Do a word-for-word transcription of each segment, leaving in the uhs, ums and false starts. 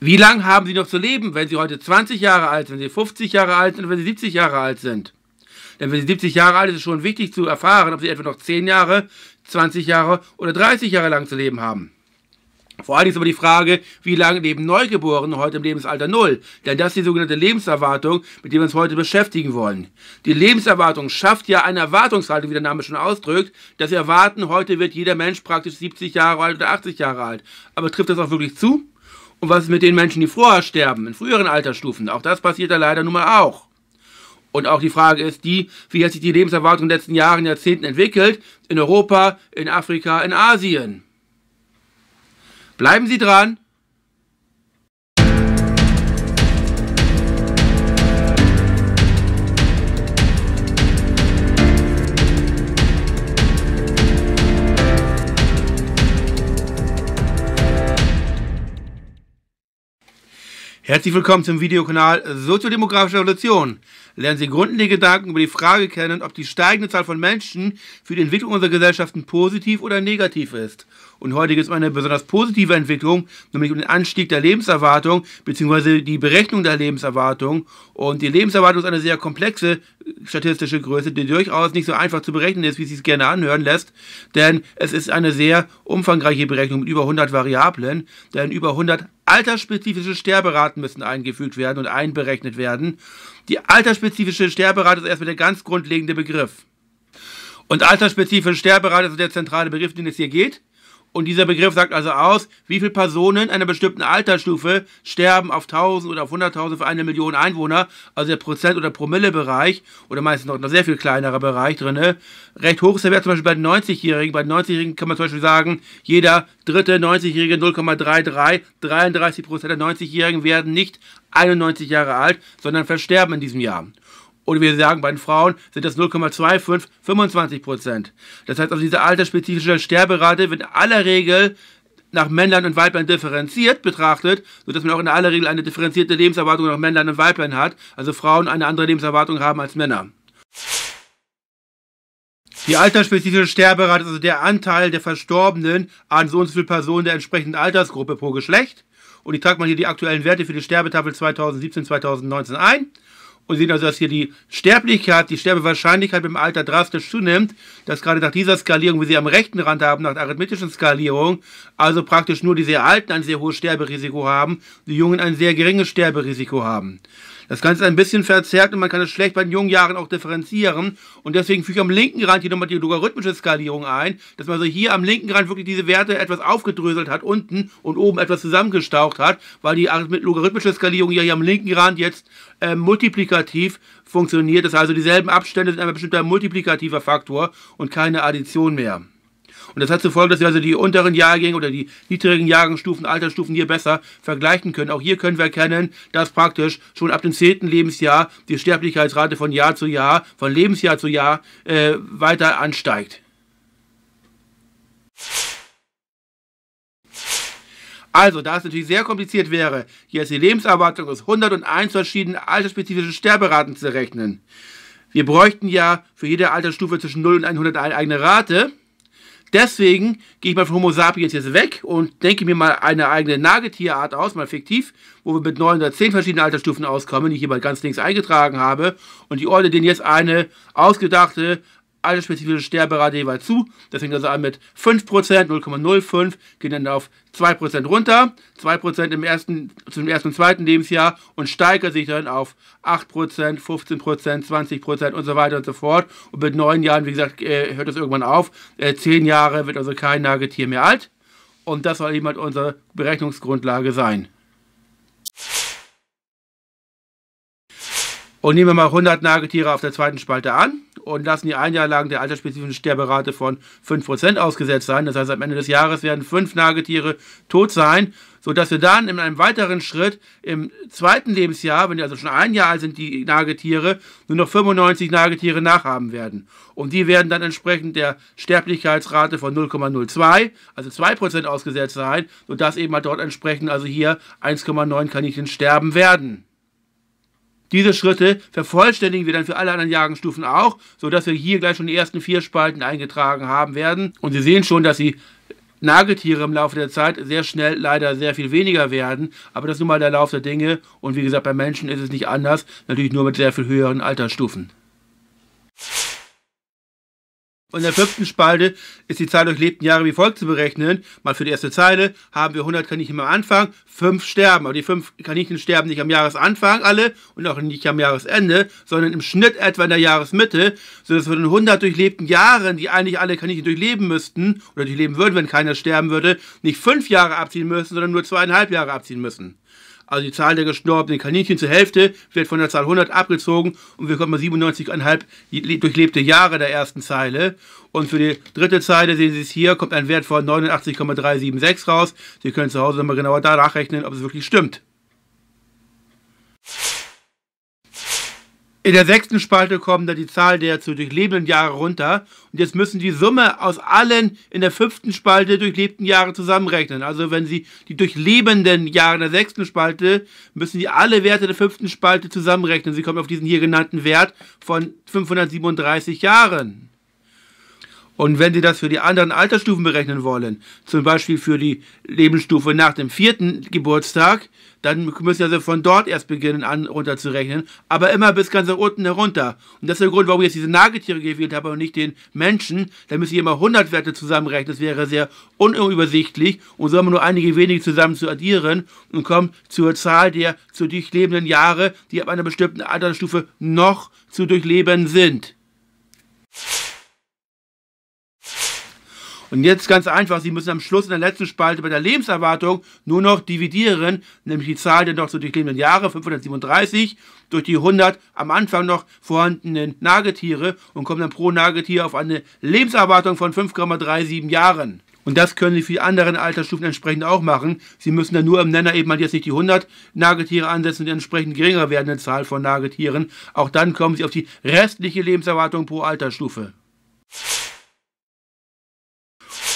Wie lange haben sie noch zu leben, wenn sie heute zwanzig Jahre alt sind, wenn sie fünfzig Jahre alt sind und wenn sie siebzig Jahre alt sind? Denn wenn sie siebzig Jahre alt sind, ist es schon wichtig zu erfahren, ob sie etwa noch zehn Jahre, zwanzig Jahre oder dreißig Jahre lang zu leben haben. Vor allem ist aber die Frage, wie lange leben Neugeborene heute im Lebensalter null? Denn das ist die sogenannte Lebenserwartung, mit der wir uns heute beschäftigen wollen. Die Lebenserwartung schafft ja eine Erwartungshaltung, wie der Name schon ausdrückt. Das Erwarten, heute wird jeder Mensch praktisch siebzig Jahre alt oder achtzig Jahre alt. Aber trifft das auch wirklich zu? Und was ist mit den Menschen, die vorher sterben, in früheren Altersstufen? Auch das passiert ja leider nun mal auch. Und auch die Frage ist die, wie hat sich die Lebenserwartung in den letzten Jahren, Jahrzehnten entwickelt? In Europa, in Afrika, in Asien? Bleiben Sie dran! Herzlich willkommen zum Videokanal Soziodemografische Evolution. Lernen Sie grundlegende Gedanken über die Frage kennen, ob die steigende Zahl von Menschen für die Entwicklung unserer Gesellschaften positiv oder negativ ist. Und heute geht es um eine besonders positive Entwicklung, nämlich um den Anstieg der Lebenserwartung bzw. die Berechnung der Lebenserwartung. Und die Lebenserwartung ist eine sehr komplexe statistische Größe, die durchaus nicht so einfach zu berechnen ist, wie es sich gerne anhören lässt. Denn es ist eine sehr umfangreiche Berechnung mit über hundert Variablen, denn über hundert altersspezifische Sterberaten müssen eingefügt werden und einberechnet werden. Die altersspezifische Sterberate ist erstmal der ganz grundlegende Begriff. Und altersspezifische Sterberate ist der zentrale Begriff, um den es hier geht. Und dieser Begriff sagt also aus, wie viele Personen einer bestimmten Altersstufe sterben auf tausend oder auf hunderttausend für eine Million Einwohner, also der Prozent- oder Promille-Bereich, oder meistens noch ein sehr viel kleinerer Bereich drin. Recht hoch ist der Wert zum Beispiel bei den neunzigjährigen. Bei den neunzigjährigen kann man zum Beispiel sagen, jeder dritte neunzigjährige null Komma dreiunddreißig, dreiunddreißig Prozent der neunzigjährigen werden nicht einundneunzig Jahre alt, sondern versterben in diesem Jahr. Oder wir sagen, bei den Frauen sind das null Komma fünfundzwanzig, fünfundzwanzig Prozent. Das heißt also, diese altersspezifische Sterberate wird in aller Regel nach Männlein und Weiblein differenziert betrachtet, sodass man auch in aller Regel eine differenzierte Lebenserwartung nach Männlein und Weiblein hat, also Frauen eine andere Lebenserwartung haben als Männer. Die altersspezifische Sterberate ist also der Anteil der Verstorbenen an so und so viel Personen der entsprechenden Altersgruppe pro Geschlecht. Und ich trage mal hier die aktuellen Werte für die Sterbetafel zweitausendsiebzehn zweitausendneunzehn ein. Und sehen also, dass hier die Sterblichkeit, die Sterbewahrscheinlichkeit mit dem Alter drastisch zunimmt, dass gerade nach dieser Skalierung, wie Sie am rechten Rand haben, nach der arithmetischen Skalierung, also praktisch nur die sehr Alten ein sehr hohes Sterberisiko haben, die Jungen ein sehr geringes Sterberisiko haben. Das Ganze ist ein bisschen verzerrt und man kann es schlecht bei den jungen Jahren auch differenzieren. Und deswegen füge ich am linken Rand hier nochmal die logarithmische Skalierung ein, dass man also hier am linken Rand wirklich diese Werte etwas aufgedröselt hat unten und oben etwas zusammengestaucht hat, weil die logarithmische Skalierung hier am linken Rand jetzt äh, multiplikativ funktioniert. Das heißt also, dieselben Abstände sind ein bestimmter multiplikativer Faktor und keine Addition mehr. Und das hat zur Folge, dass wir also die unteren Jahrgänge oder die niedrigen Jahrgangsstufen, Altersstufen hier besser vergleichen können. Auch hier können wir erkennen, dass praktisch schon ab dem zehnten Lebensjahr die Sterblichkeitsrate von Jahr zu Jahr, von Lebensjahr zu Jahr äh, weiter ansteigt. Also, da es natürlich sehr kompliziert wäre, hier ist die Lebenserwartung aus hundertundeins verschiedenen altersspezifischen Sterberaten zu rechnen. Wir bräuchten ja für jede Altersstufe zwischen null und hundert eine eigene Rate. Deswegen gehe ich mal von Homo sapiens jetzt weg und denke mir mal eine eigene Nagetierart aus, mal fiktiv, wo wir mit neun oder zehn verschiedenen Altersstufen auskommen, die ich hier mal ganz links eingetragen habe. Und ich ordne denen jetzt eine ausgedachte altersspezifische Sterberate jeweils zu. Das fängt also an mit fünf Prozent, null Komma null fünf, geht dann auf zwei Prozent runter, zwei Prozent im ersten, zum ersten und zweiten Lebensjahr und steigert sich dann auf acht Prozent, fünfzehn Prozent, zwanzig Prozent und so weiter und so fort. Und mit neun Jahren, wie gesagt, hört das irgendwann auf. zehn Jahre wird also kein Nagetier mehr alt. Und das soll eben halt unsere Berechnungsgrundlage sein. Und nehmen wir mal hundert Nagetiere auf der zweiten Spalte an und lassen die ein Jahr lang der altersspezifischen Sterberate von fünf Prozent ausgesetzt sein. Das heißt, am Ende des Jahres werden fünf Nagetiere tot sein, sodass wir dann in einem weiteren Schritt im zweiten Lebensjahr, wenn die also schon ein Jahr alt sind, die Nagetiere, nur noch fünfundneunzig Nagetiere nachhaben werden. Und die werden dann entsprechend der Sterblichkeitsrate von null Komma null zwei, also zwei Prozent ausgesetzt sein, sodass eben halt dort entsprechend also hier eins Komma neun Kaninchen sterben werden. Diese Schritte vervollständigen wir dann für alle anderen Jahrgangsstufen auch, sodass wir hier gleich schon die ersten vier Spalten eingetragen haben werden. Und Sie sehen schon, dass die Nagetiere im Laufe der Zeit sehr schnell leider sehr viel weniger werden, aber das ist nun mal der Lauf der Dinge und wie gesagt, bei Menschen ist es nicht anders, natürlich nur mit sehr viel höheren Altersstufen. Und in der fünften Spalte ist die Zahl durchlebten Jahre wie folgt zu berechnen. Mal für die erste Zeile haben wir hundert Kaninchen am Anfang, fünf sterben. Aber die fünf Kaninchen sterben nicht am Jahresanfang alle und auch nicht am Jahresende, sondern im Schnitt etwa in der Jahresmitte, sodass von den hundert durchlebten Jahren, die eigentlich alle Kaninchen durchleben müssten oder durchleben würden, wenn keiner sterben würde, nicht fünf Jahre abziehen müssen, sondern nur zweieinhalb Jahre abziehen müssen. Also die Zahl der gestorbenen Kaninchen zur Hälfte wird von der Zahl hundert abgezogen und wir kommen bei siebenundneunzig Komma fünf durchlebte Jahre der ersten Zeile. Und für die dritte Zeile, sehen Sie es hier, kommt ein Wert von neunundachtzig Komma drei sieben sechs raus. Sie können zu Hause nochmal genauer danach rechnen, ob es wirklich stimmt. In der sechsten Spalte kommen dann die Zahl der zu durchlebenden Jahre runter. Und jetzt müssen die Summe aus allen in der fünften Spalte durchlebten Jahre zusammenrechnen. Also wenn Sie die durchlebenden Jahre in der sechsten Spalte, müssen Sie alle Werte der fünften Spalte zusammenrechnen. Sie kommen auf diesen hier genannten Wert von fünfhundertsiebenunddreißig Jahren. Und wenn Sie das für die anderen Altersstufen berechnen wollen, zum Beispiel für die Lebensstufe nach dem vierten Geburtstag, dann müssen Sie also von dort erst beginnen an runter zu rechnen, aber immer bis ganz nach unten herunter. Und das ist der Grund, warum ich jetzt diese Nagetiere gewählt habe und nicht den Menschen. Da müssen Sie immer hundert Werte zusammenrechnen, das wäre sehr unübersichtlich und so haben wir nur einige wenige zusammen zu addieren und kommen zur Zahl der zu durchlebenden Jahre, die ab einer bestimmten Altersstufe noch zu durchleben sind. Und jetzt ganz einfach, Sie müssen am Schluss in der letzten Spalte bei der Lebenserwartung nur noch dividieren, nämlich die Zahl der noch zu durchlebenden Jahre, fünfhundertsiebenunddreißig, durch die hundert am Anfang noch vorhandenen Nagetiere und kommen dann pro Nagetier auf eine Lebenserwartung von fünf Komma drei sieben Jahren. Und das können Sie für die anderen Altersstufen entsprechend auch machen. Sie müssen dann nur im Nenner eben halt jetzt nicht die hundert Nagetiere ansetzen und die entsprechend geringer werdende Zahl von Nagetieren. Auch dann kommen Sie auf die restliche Lebenserwartung pro Altersstufe.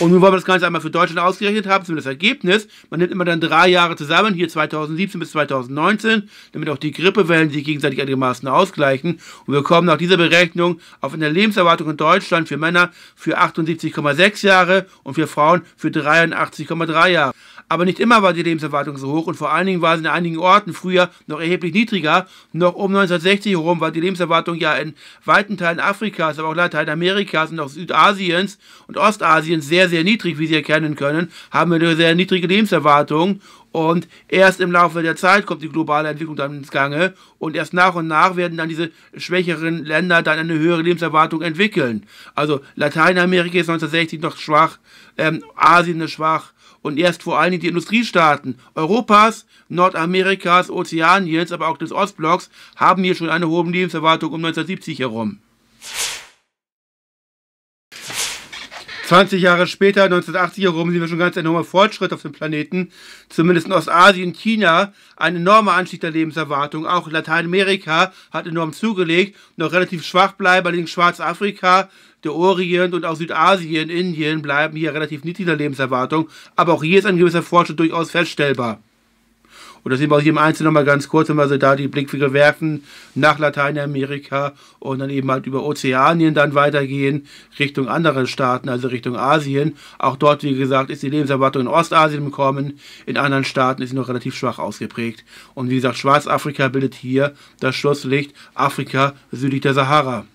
Und nun wollen wir das Ganze einmal für Deutschland ausgerechnet haben, zumindest das Ergebnis. Man nimmt immer dann drei Jahre zusammen, hier zweitausendsiebzehn bis zweitausendneunzehn, damit auch die Grippewellen sich gegenseitig einigermaßen ausgleichen. Und wir kommen nach dieser Berechnung auf eine Lebenserwartung in Deutschland für Männer für achtundsiebzig Komma sechs Jahre und für Frauen für dreiundachtzig Komma drei Jahre. Aber nicht immer war die Lebenserwartung so hoch und vor allen Dingen war sie in einigen Orten früher noch erheblich niedriger. Noch um neunzehnhundertsechzig herum war die Lebenserwartung ja in weiten Teilen Afrikas, aber auch Lateinamerikas und auch Südasiens und Ostasiens sehr, sehr niedrig, wie Sie erkennen können, haben wir eine sehr niedrige Lebenserwartung. Und erst im Laufe der Zeit kommt die globale Entwicklung dann ins Gange und erst nach und nach werden dann diese schwächeren Länder dann eine höhere Lebenserwartung entwickeln. Also Lateinamerika ist neunzehnhundertsechzig noch schwach, ähm, Asien ist schwach und erst vor allen Dingen die Industriestaaten Europas, Nordamerikas, Ozeaniens, aber auch des Ostblocks haben hier schon eine hohe Lebenserwartung um neunzehnhundertsiebzig herum. zwanzig Jahre später, neunzehnhundertachtzig herum, sehen wir schon ganz enorme Fortschritte auf dem Planeten. Zumindest in Ostasien, China, ein enormer Anstieg der Lebenserwartung. Auch Lateinamerika hat enorm zugelegt. Noch relativ schwach bleiben, allerdings Schwarzafrika, der Orient und auch Südasien, Indien bleiben hier relativ niedriger Lebenserwartung. Aber auch hier ist ein gewisser Fortschritt durchaus feststellbar. Und das sehen wir auch hier im Einzelnen nochmal ganz kurz, wenn wir so da die Blickwinkel werfen, nach Lateinamerika und dann eben halt über Ozeanien dann weitergehen, Richtung anderen Staaten, also Richtung Asien. Auch dort, wie gesagt, ist die Lebenserwartung in Ostasien im Kommen, in anderen Staaten ist sie noch relativ schwach ausgeprägt. Und wie gesagt, Schwarzafrika bildet hier das Schlusslicht, Afrika südlich der Sahara.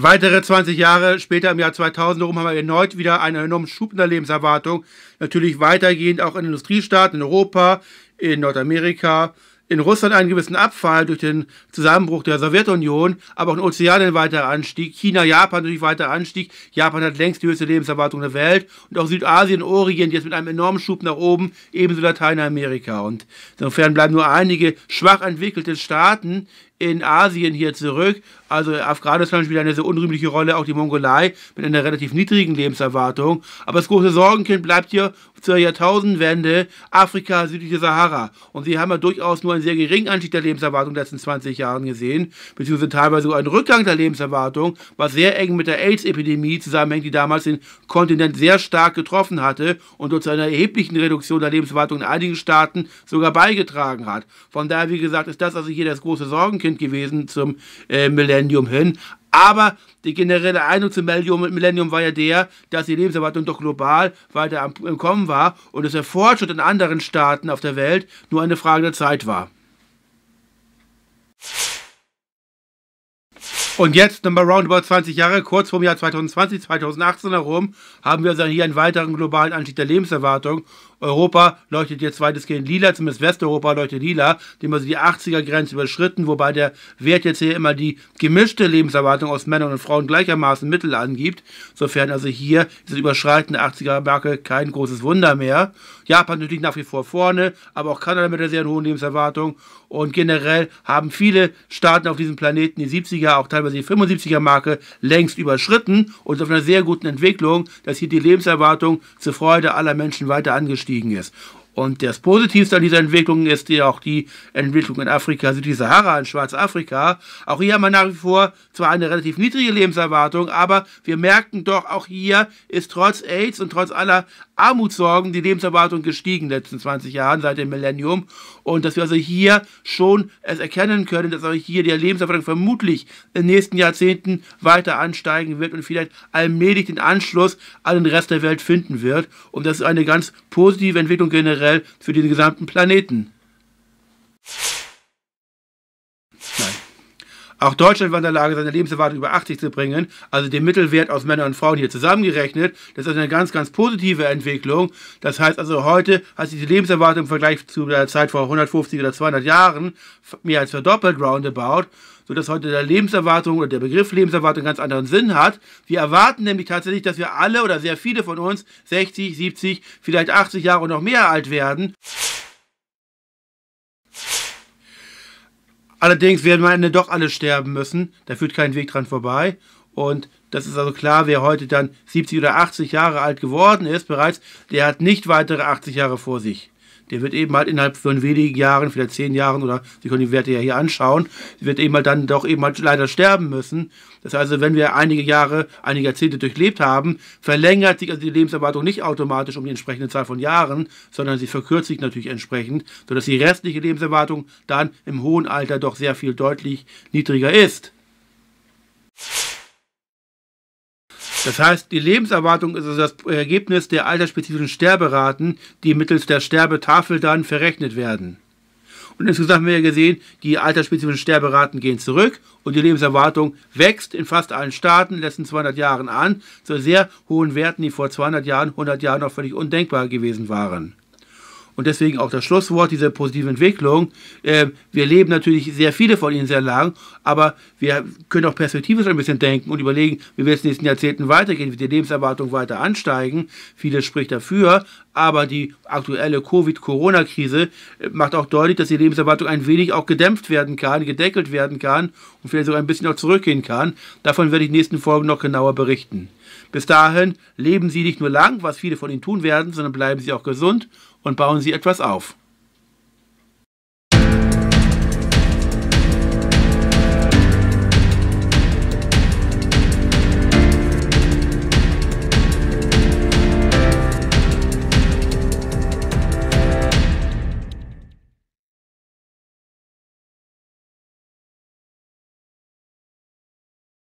Weitere zwanzig Jahre später im Jahr zweitausend herum haben wir erneut wieder einen enormen Schub in der Lebenserwartung. Natürlich weitergehend auch in Industriestaaten, in Europa, in Nordamerika, in Russland einen gewissen Abfall durch den Zusammenbruch der Sowjetunion, aber auch in Ozeanien weiter Anstieg, China, Japan natürlich weiter Anstieg. Japan hat längst die höchste Lebenserwartung der Welt und auch Südasien, Orient jetzt mit einem enormen Schub nach oben, ebenso Lateinamerika. Und insofern bleiben nur einige schwach entwickelte Staaten in Asien hier zurück, also Afghanistan spielt eine sehr unrühmliche Rolle, auch die Mongolei mit einer relativ niedrigen Lebenserwartung, aber das große Sorgenkind bleibt hier zur Jahrtausendwende Afrika südliche Sahara und sie haben ja durchaus nur einen sehr geringen Anstieg der Lebenserwartung in den letzten zwanzig Jahren gesehen, beziehungsweise teilweise sogar einen Rückgang der Lebenserwartung, was sehr eng mit der AIDS-Epidemie zusammenhängt, die damals den Kontinent sehr stark getroffen hatte und dort zu einer erheblichen Reduktion der Lebenserwartung in einigen Staaten sogar beigetragen hat. Von daher, wie gesagt, ist das also hier das große Sorgenkind gewesen zum äh, Millennium hin, Aber die generelle Einigung zum Millennium war ja der, dass die Lebenserwartung doch global weiter am Kommen war und dass der Fortschritt in anderen Staaten auf der Welt nur eine Frage der Zeit war. Und jetzt nochmal roundabout zwanzig Jahre, kurz vor dem Jahr zweitausendzwanzig, zweitausendachtzehn herum, haben wir also hier einen weiteren globalen Anstieg der Lebenserwartung. Europa leuchtet jetzt weitestgehend lila, zumindest Westeuropa leuchtet lila, dem also die achtziger-Grenze überschritten, wobei der Wert jetzt hier immer die gemischte Lebenserwartung aus Männern und Frauen gleichermaßen Mittel angibt. Sofern also hier dieses Überschreiten der achtziger-Marke kein großes Wunder mehr. Japan natürlich nach wie vor vorne, aber auch Kanada mit einer sehr hohen Lebenserwartung. Und generell haben viele Staaten auf diesem Planeten die siebziger, auch teilweise die fünfundsiebziger-Marke längst überschritten und auf einer sehr guten Entwicklung, dass hier die Lebenserwartung zur Freude aller Menschen weiter angestiegen ist. Und das Positivste an dieser Entwicklung ist ja auch die Entwicklung in Afrika, Süd-Sahara, in Schwarzafrika. Auch hier haben wir nach wie vor zwar eine relativ niedrige Lebenserwartung, aber wir merken doch, auch hier ist trotz AIDS und trotz aller Armutssorgen die Lebenserwartung gestiegen in den letzten zwanzig Jahren seit dem Millennium. Und dass wir also hier schon es erkennen können, dass auch hier die Lebenserwartung vermutlich in den nächsten Jahrzehnten weiter ansteigen wird und vielleicht allmählich den Anschluss an den Rest der Welt finden wird. Und das ist eine ganz positive Entwicklung generell für den gesamten Planeten. Nein. Auch Deutschland war in der Lage, seine Lebenserwartung über achtzig zu bringen, also den Mittelwert aus Männern und Frauen hier zusammengerechnet. Das ist also eine ganz, ganz positive Entwicklung. Das heißt also, heute hat sich die Lebenserwartung im Vergleich zu der Zeit vor hundertfünfzig oder zweihundert Jahren mehr als verdoppelt, roundabout, sodass heute der Lebenserwartung oder der Begriff Lebenserwartung einen ganz anderen Sinn hat. Wir erwarten nämlich tatsächlich, dass wir alle oder sehr viele von uns sechzig, siebzig, vielleicht achtzig Jahre und noch mehr alt werden. Allerdings werden wir am Ende doch alle sterben müssen, da führt kein Weg dran vorbei. Und das ist also klar, wer heute dann siebzig oder achtzig Jahre alt geworden ist bereits, der hat nicht weitere achtzig Jahre vor sich. Der wird eben halt innerhalb von wenigen Jahren, vielleicht zehn Jahren, oder Sie können die Werte ja hier anschauen, wird eben halt dann doch eben halt leider sterben müssen. Das heißt also, wenn wir einige Jahre, einige Jahrzehnte durchlebt haben, verlängert sich also die Lebenserwartung nicht automatisch um die entsprechende Zahl von Jahren, sondern sie verkürzt sich natürlich entsprechend, sodass die restliche Lebenserwartung dann im hohen Alter doch sehr viel deutlich niedriger ist. Das heißt, die Lebenserwartung ist also das Ergebnis der altersspezifischen Sterberaten, die mittels der Sterbetafel dann verrechnet werden. Und insgesamt haben wir ja gesehen, die altersspezifischen Sterberaten gehen zurück und die Lebenserwartung wächst in fast allen Staaten in den letzten zweihundert Jahren an, zu sehr hohen Werten, die vor zweihundert Jahren, hundert Jahren noch völlig undenkbar gewesen waren. Und deswegen auch das Schlusswort dieser positiven Entwicklung. Äh, wir leben natürlich sehr viele von ihnen sehr lang, aber wir können auch perspektivisch ein bisschen denken und überlegen, wie wir jetzt in den nächsten Jahrzehnten weitergehen, wie die Lebenserwartung weiter ansteigen. Vieles spricht dafür, aber die aktuelle Covid-Corona-Krise macht auch deutlich, dass die Lebenserwartung ein wenig auch gedämpft werden kann, gedeckelt werden kann und vielleicht sogar ein bisschen auch zurückgehen kann. Davon werde ich in den nächsten Folgen noch genauer berichten. Bis dahin leben Sie nicht nur lang, was viele von Ihnen tun werden, sondern bleiben Sie auch gesund und bauen Sie etwas auf.